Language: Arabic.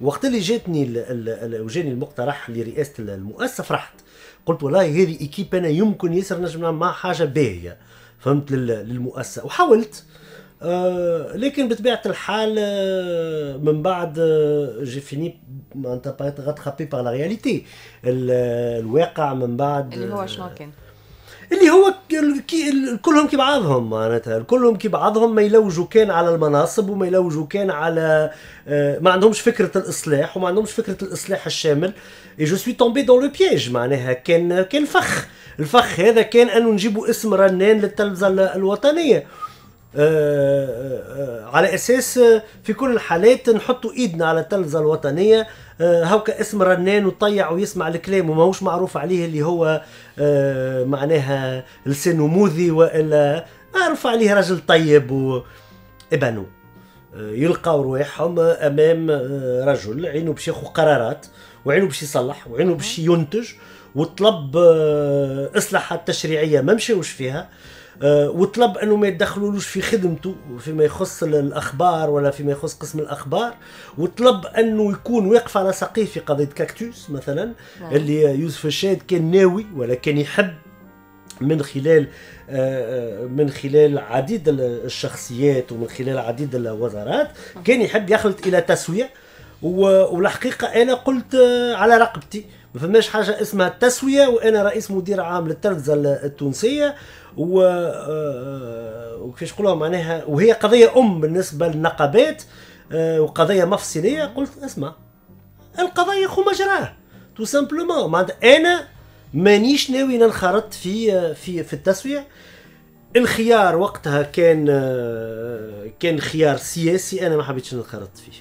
وقت اللي جاني المقترح لرئاسه المؤسسه فرحت، قلت والله هذه ايكيب انا يمكن ياسر نجم نعمل معها حاجه باهيه، فهمت، للمؤسسه. وحاولت لكن بطبيعه الحال من بعد جي فيني معناتها باغيت غاتخابي باغ لا رياليتي، الواقع من بعد اللي هو شنو كان؟ اللي هو كلهم كي بعضهم، معناتها كلهم كي بعضهم، ما يلوجوا كان على المناصب وما يلوجوا كان على، ما عندهمش فكره الاصلاح وما عندهمش فكره الاصلاح الشامل. اي جو سوي تومبي دون لو بييج، معناها كان فخ، الفخ هذا كان انه نجيبوا اسم رنان للتلفزه الوطنيه، على اساس في كل الحالات نحطوا ايدنا على التلفزه الوطنيه، هوكا اسم رنان وطيع ويسمع الكلام وماهوش معروف عليه اللي هو معناها لسانه موذي والا معروف عليه رجل طيب وابنه، يلقاو رواحهم امام رجل عينه باش ياخذ قرارات وعينه باش يصلح وعينه باش ينتج، وطلب اصلاحات تشريعيه ما مشاوش فيها، وطلب انه ما يتدخلولوش في خدمته فيما يخص الاخبار ولا فيما يخص قسم الاخبار، وطلب انه يكون واقف على ساقيه في قضيه كاكتوس مثلا اللي يوسف الشاد كان ناوي ولا كان يحب، من خلال عديد الشخصيات ومن خلال عديد الوزارات كان يحب يخلط الى تسويه. والحقيقه انا قلت على رقبتي، ما فماش حاجه اسمها التسويه وانا رئيس مدير عام للتلفزه التونسيه، وكيفاش نقولوها معناها، وهي قضيه بالنسبه للنقابات وقضيه مفصليه. قلت اسمع القضايا خو ما جراه تو سامبلومون، معناتها انا مانيش ناوي ننخرط في في في التسويه. الخيار وقتها كان خيار سياسي، انا ما حبيتش ننخرط فيه.